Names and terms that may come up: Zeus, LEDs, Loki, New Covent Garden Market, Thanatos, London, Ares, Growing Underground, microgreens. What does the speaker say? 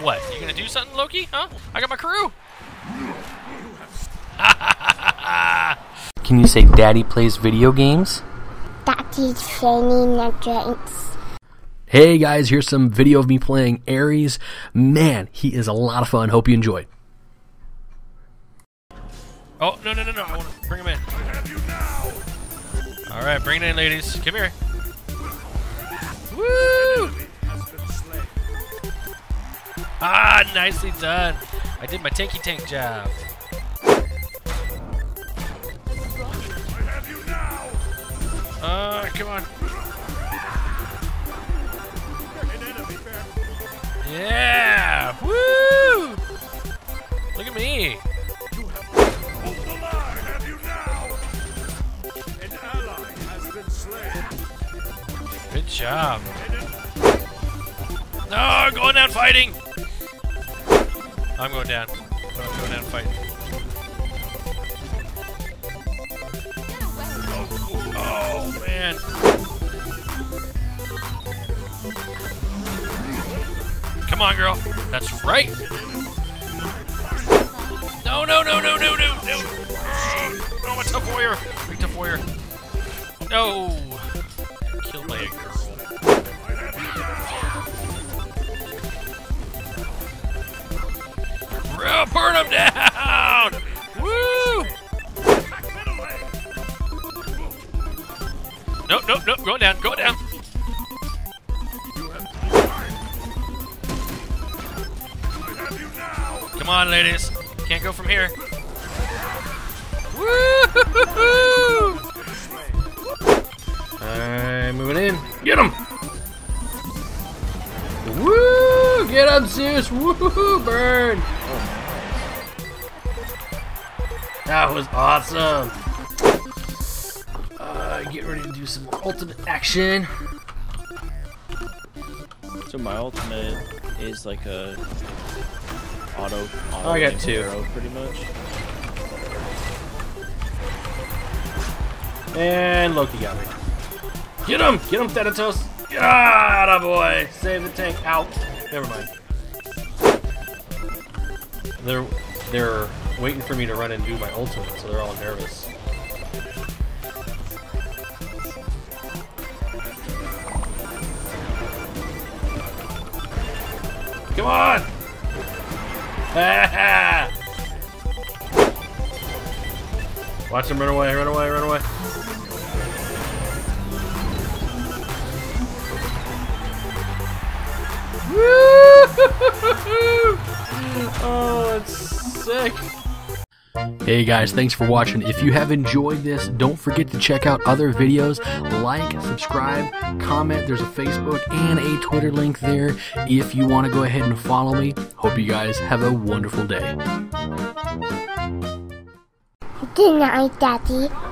What? You gonna do something, Loki? Huh? I got my crew! Can you say Daddy plays video games? Daddy's playing the games. Hey guys, here's some video of me playing Ares. Man, he is a lot of fun. Hope you enjoyed. Oh, no. I want to bring him in. I have you now. All right, bring it in, ladies. Come here. Woo! Ah, nicely done. I did my tanky tank job. I have you now. Come on. Yeah! Woo! Look at me! Hold the line, have you now? An ally has been slain. Good job. No, I'm going down fighting! I'm going down. I'm going down fighting. Oh, man! Come on, girl. That's right. No. Oh, I'm a tough warrior. Big tough warrior. No. Killed by a girl. Real, burn him down. Woo. Nope. Go down. Come on, ladies. Can't go from here. Woo-hoo-hoo-hoo! Alright, moving in. Get him! Woo! Get up, Zeus! Woo-hoo-hoo! Burn! That was awesome! Get ready to do some ultimate action. So my ultimate is like a... Auto, I got two, pretty much. And Loki got me. Get him, Thanatos! Ah, boy, save the tank. Out. Never mind. They're waiting for me to run and do my ultimate, so they're all nervous. Come on! Watch him run away. Woo-hoo-hoo-hoo-hoo! Oh, that's sick. Hey guys, thanks for watching. If you have enjoyed this, don't forget to check out other videos. Like, subscribe, comment. There's a Facebook and a Twitter link there if you want to go ahead and follow me. Hope you guys have a wonderful day. Good night, Daddy.